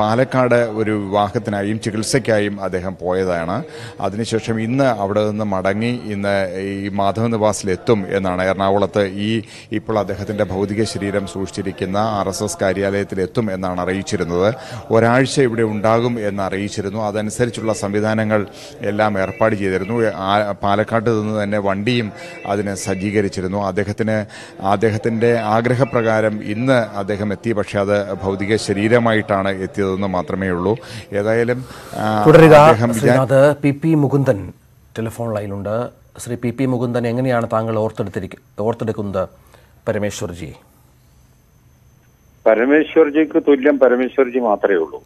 പാലക്കാട് ഒരു വിവാഹത്തിനായും ചികിത്സയ്ക്കായും അദ്ദേഹം പോയതാണ്. അതിനുശേഷം ഇന്ന് അവിടെ നിന്ന് മടങ്ങി ഇന്ന് ഈ മാധവ നിവാസിലെത്തും എന്നാണ്, എറണാകുളത്ത് ഈ ഇപ്പോൾ അദ്ദേഹത്തിൻ്റെ ഭൗതിക ശരീരം സൂക്ഷിച്ചിരിക്കുന്ന ആർ എസ് എസ് കാര്യാലയത്തിലെത്തും എന്നാണ് അറിയിച്ചിരുന്നത്. ഒരാഴ്ച ഇവിടെ ഉണ്ടാകും എന്ന് അറിയിച്ചിരുന്നു. അതനുസരിച്ചുള്ള സംവിധാനങ്ങൾ എല്ലാം ഏർപ്പാട് ചെയ്തിരുന്നു. പാലക്കാട്ട് നിന്ന് തന്നെ വണ്ടിയും അതിന് സജ്ജീകരിച്ചിരുന്നു. അദ്ദേഹത്തിന് അദ്ദേഹത്തിൻ്റെ ആഗ്രഹപ്രകാരം ഇന്ന് അദ്ദേഹം എത്തി. പക്ഷേ അത് ഭൗതിക ശരീരമായിട്ടാണ് എത്തിയതെന്ന് മാത്രമേ ഉള്ളൂ. ഏതായാലും പി പി മുകുന്ദൻ ടെലിഫോൺ ലൈനിലുണ്ട്. ശ്രീ പി പി മുകുന്ദൻ, എങ്ങനെയാണ് താങ്കൾ ഓർത്തെടുത്തിരിക്കുക ഓർത്തെടുക്കുന്നത് പരമേശ്വർജി? പരമേശ്വർജിക്ക് തുല്യം പരമേശ്വർജി മാത്രമേ ഉള്ളൂ.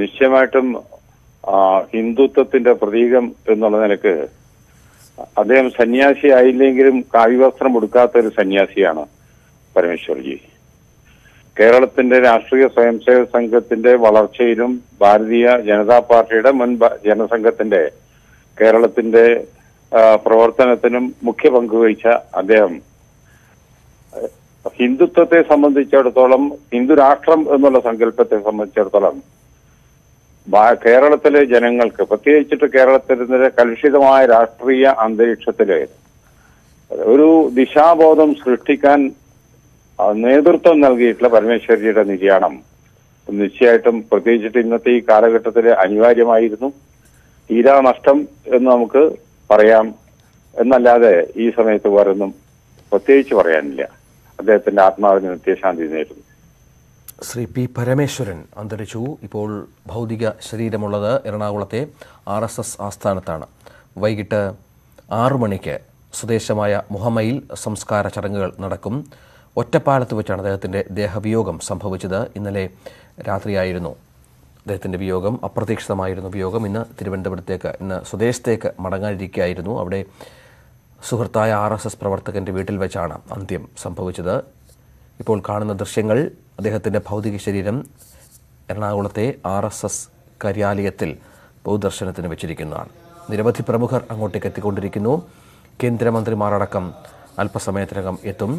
നിശ്ചയമായിട്ടും ഹിന്ദുത്വത്തിന്റെ പ്രതീകം എന്നുള്ള നിലക്ക് അദ്ദേഹം സന്യാസി ആയില്ലെങ്കിലും കാവ്യവസ്ത്രം കൊടുക്കാത്ത ഒരു സന്യാസിയാണ് പരമേശ്വർജി. കേരളത്തിന്റെ രാഷ്ട്രീയ സ്വയംസേവക സംഘത്തിന്റെ വളർച്ചയിലും ഭാരതീയ ജനതാ പാർട്ടിയുടെ മുൻ ജനസംഘത്തിന്റെ കേരളത്തിന്റെ പ്രവർത്തനത്തിനും മുഖ്യ പങ്കുവഹിച്ച അദ്ദേഹം ഹിന്ദുത്വത്തെ സംബന്ധിച്ചിടത്തോളം, ഹിന്ദുരാഷ്ട്രം എന്നുള്ള സങ്കല്പത്തെ സംബന്ധിച്ചിടത്തോളം കേരളത്തിലെ ജനങ്ങൾക്ക്, പ്രത്യേകിച്ചിട്ട് കേരളത്തിന്റെ കലുഷിതമായ രാഷ്ട്രീയ അന്തരീക്ഷത്തില് ഒരു ദിശാബോധം സൃഷ്ടിക്കാൻ നേതൃത്വം നൽകിയിട്ടുള്ള പരമേശ്വരജിയുടെ നിര്യാണം നിശ്ചയമായിട്ടും, പ്രത്യേകിച്ചിട്ട് ഇന്നത്തെ ഈ കാലഘട്ടത്തിൽ അനിവാര്യമായിരുന്നു. തീരാ നഷ്ടം എന്ന് നമുക്ക് പറയാം എന്നല്ലാതെ ഈ സമയത്ത് വേറൊന്നും പ്രത്യേകിച്ച് പറയാനില്ല. അദ്ദേഹത്തിന്റെ ആത്മാവിന് നിത്യശാന്തി നേരുന്നു. ശ്രീ പി പരമേശ്വരൻ അന്തരിച്ചു. ഇപ്പോൾ ഭൗതിക ശരീരമുള്ളത് എറണാകുളത്തെ ആർ എസ് എസ് ആസ്ഥാനത്താണ്. വൈകിട്ട് ആറു മണിക്ക് സ്വദേശമായ മുഹമ്മയിൽ സംസ്കാര ചടങ്ങുകൾ നടക്കും. ഒറ്റപ്പാലത്ത് വെച്ചാണ് അദ്ദേഹത്തിൻ്റെ ദേഹവിയോഗം സംഭവിച്ചത്. ഇന്നലെ രാത്രിയായിരുന്നു അദ്ദേഹത്തിൻ്റെ വിയോഗം. അപ്രതീക്ഷിതമായിരുന്നു വിയോഗം. ഇന്ന് തിരുവനന്തപുരത്തേക്ക് ഇന്ന് സ്വദേശത്തേക്ക് മടങ്ങാനിരിക്കുകയായിരുന്നു. അവിടെ സുഹൃത്തായ ആർ എസ് എസ് പ്രവർത്തകൻ്റെ വീട്ടിൽ വെച്ചാണ് അന്ത്യം സംഭവിച്ചത്. ഇപ്പോൾ കാണുന്ന ദൃശ്യങ്ങൾ അദ്ദേഹത്തിൻ്റെ ഭൗതിക ശരീരം എറണാകുളത്തെ ആർ എസ് എസ് കാര്യാലയത്തിൽ പൊതുദർശനത്തിന് വെച്ചിരിക്കുന്നതാണ്. നിരവധി പ്രമുഖർ അങ്ങോട്ടേക്ക് എത്തിക്കൊണ്ടിരിക്കുന്നു. കേന്ദ്രമന്ത്രിമാരടക്കം അല്പസമയത്തിനകം എത്തും.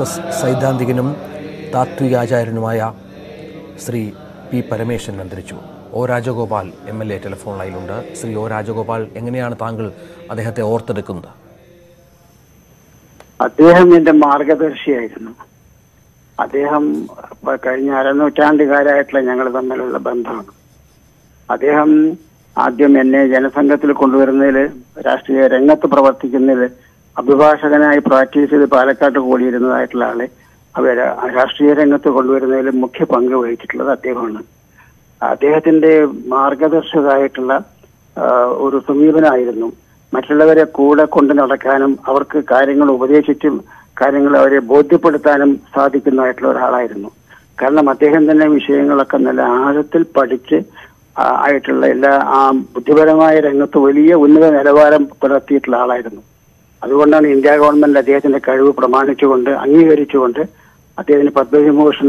എസ് സൈദ്ധാന്തികനും താത്വികാചാര്യനുമായ ശ്രീ പി പരമേശ്വരൻ അന്തരിച്ചു. ഒ രാജഗോപാൽ M L A telephone ലൈനിലുണ്ട്. ശ്രീ ഒ രാജഗോപാൽ, എങ്ങനെയാണ് താങ്കൾ അദ്ദേഹത്തെ ഓർത്തെടുക്കുന്നത്? അദ്ദേഹം എൻ്റെ മാർഗദർശിയായിരുന്നു. അദ്ദേഹം കഴിഞ്ഞ അരനൂറ്റാണ്ടുകാരായിട്ടുള്ള ഞങ്ങൾ തമ്മിലുള്ള ബന്ധമാണ്. അദ്ദേഹം ആദ്യം എന്നെ ജനസംഘത്തിൽ കൊണ്ടുവരുന്നതിൽ, രാഷ്ട്രീയ രംഗത്ത് പ്രവർത്തിക്കുന്നതിൽ, അഭിഭാഷകനായി പ്രാക്ടീസ് ചെയ്ത് പാലക്കാട്ട് കൂടിയിരുന്നതായിട്ടുള്ള ആളെ അവരെ രാഷ്ട്രീയ രംഗത്ത് കൊണ്ടുവരുന്നതിൽ മുഖ്യ പങ്ക് വഹിച്ചിട്ടുള്ളത് അദ്ദേഹമാണ്. അദ്ദേഹത്തിന്റെ മാർഗദർശകമായിട്ടുള്ള ഒരു സമീപനമായിരുന്നു. മറ്റുള്ളവരെ കൂടെ കൊണ്ടു നടക്കാനും അവർക്ക് കാര്യങ്ങൾ ഉപദേശിച്ചും കാര്യങ്ങൾ അവരെ ബോധ്യപ്പെടുത്താനും സാധിക്കുന്നതായിട്ടുള്ള ഒരാളായിരുന്നു. കാരണം അദ്ദേഹം തന്നെ വിഷയങ്ങളൊക്കെ നല്ല ആഴത്തിൽ പഠിച്ച് ആയിട്ടുള്ള എല്ലാ ആ ബുദ്ധിപരമായ രംഗത്ത് വലിയ ഉന്നത നിലവാരം പുലർത്തിയിട്ടുള്ള ആളായിരുന്നു. അതുകൊണ്ടാണ് ഇന്ത്യ ഗവൺമെന്റ് അദ്ദേഹത്തിന്റെ കഴിവ് പ്രമാണിച്ചുകൊണ്ട് അംഗീകരിച്ചുകൊണ്ട് അദ്ദേഹത്തിന് പത്മവിഭൂഷൺ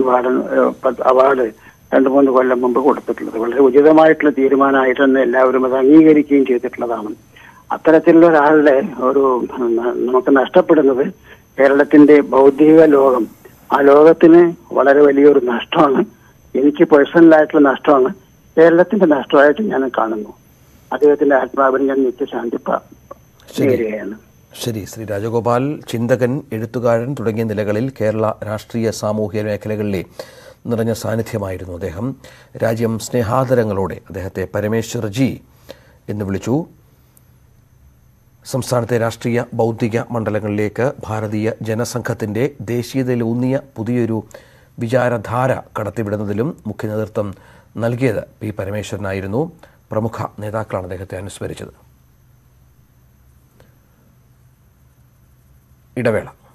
അവാർഡ് രണ്ടു മൂന്ന് കൊല്ലം മുമ്പ് കൊടുത്തിട്ടുള്ളത് വളരെ ഉചിതമായിട്ടുള്ള തീരുമാനമായിട്ടെന്ന് എല്ലാവരും അത് അംഗീകരിക്കുകയും ചെയ്തിട്ടുള്ളതാണ്. അത്തരത്തിലുള്ള ഒരാളുടെ ഒരു നമുക്ക് നഷ്ടപ്പെടുന്നത് കേരളത്തിന്റെ ബൗദ്ധിക ലോകം, ആ ലോകത്തിന് വളരെ വലിയൊരു നഷ്ടമാണ്. എനിക്ക് പേഴ്സണലായിട്ടുള്ള നഷ്ടമാണ്, കേരളത്തിന്റെ നഷ്ടമായിട്ട് ഞാൻ കാണുന്നു. അദ്ദേഹത്തിന്റെ ആത്മാവിന് ഞാൻ നിത്യശാന്തി നേരുകയാണ്. ശരി, ശ്രീ രാജഗോപാൽ ചിന്തകൻ, എഴുത്തുകാരൻ തുടങ്ങിയ നിലകളിൽ കേരള രാഷ്ട്രീയ സാമൂഹ്യ മേഖലകളിലെ നിറഞ്ഞ സാന്നിധ്യമായിരുന്നു അദ്ദേഹം. രാജ്യം സ്നേഹാദരങ്ങളോടെ അദ്ദേഹത്തെ പരമേശ്വർജി എന്ന് വിളിച്ചു. സംസ്ഥാനത്തെ രാഷ്ട്രീയ ബൗദ്ധിക മണ്ഡലങ്ങളിലേക്ക് ഭാരതീയ ജനസംഘത്തിൻ്റെ ദേശീയതയിലൂന്നിയ പുതിയൊരു വിചാരധാര കടത്തിവിടുന്നതിലും മുഖ്യ നേതൃത്വം നൽകിയത് പി പരമേശ്വരനായിരുന്നു. പ്രമുഖ നേതാക്കളാണ് അദ്ദേഹത്തെ അനുസ്മരിച്ചത്. ഇടവേള.